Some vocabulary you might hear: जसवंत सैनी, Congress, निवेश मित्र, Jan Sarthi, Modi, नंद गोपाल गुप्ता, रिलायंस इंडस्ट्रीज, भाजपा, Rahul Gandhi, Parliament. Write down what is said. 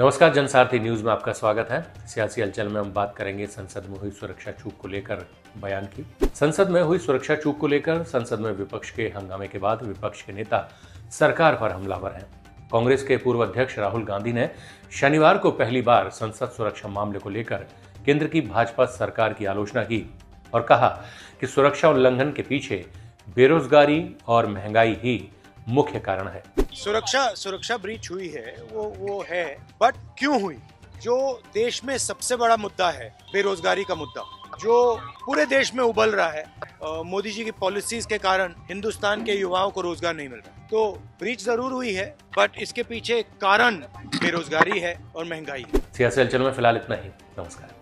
नमस्कार, जन सारथी न्यूज़ में आपका स्वागत है। सियासी हलचल में हम बात करेंगे संसद में हुई सुरक्षा चूक को लेकर बयान की। संसद में हुई सुरक्षा चूक को लेकर संसद में विपक्ष के हंगामे के बाद विपक्ष के नेता सरकार पर हमलावर हैं। कांग्रेस के पूर्व अध्यक्ष राहुल गांधी ने शनिवार को पहली बार संसद सुरक्षा मामले को लेकर केंद्र की भाजपा सरकार की आलोचना की और कहा कि सुरक्षा उल्लंघन के पीछे बेरोजगारी और महंगाई ही मुख्य कारण है। सुरक्षा ब्रीच हुई है वो है, बट क्यों हुई? जो देश में सबसे बड़ा मुद्दा है, बेरोजगारी का मुद्दा, जो पूरे देश में उबल रहा है, मोदी जी की पॉलिसीज के कारण हिंदुस्तान के युवाओं को रोजगार नहीं मिल रहा। तो ब्रीच जरूर हुई है, बट इसके पीछे कारण बेरोजगारी है और महंगाई है। सियासी हलचल में फिलहाल इतना ही। नमस्कार।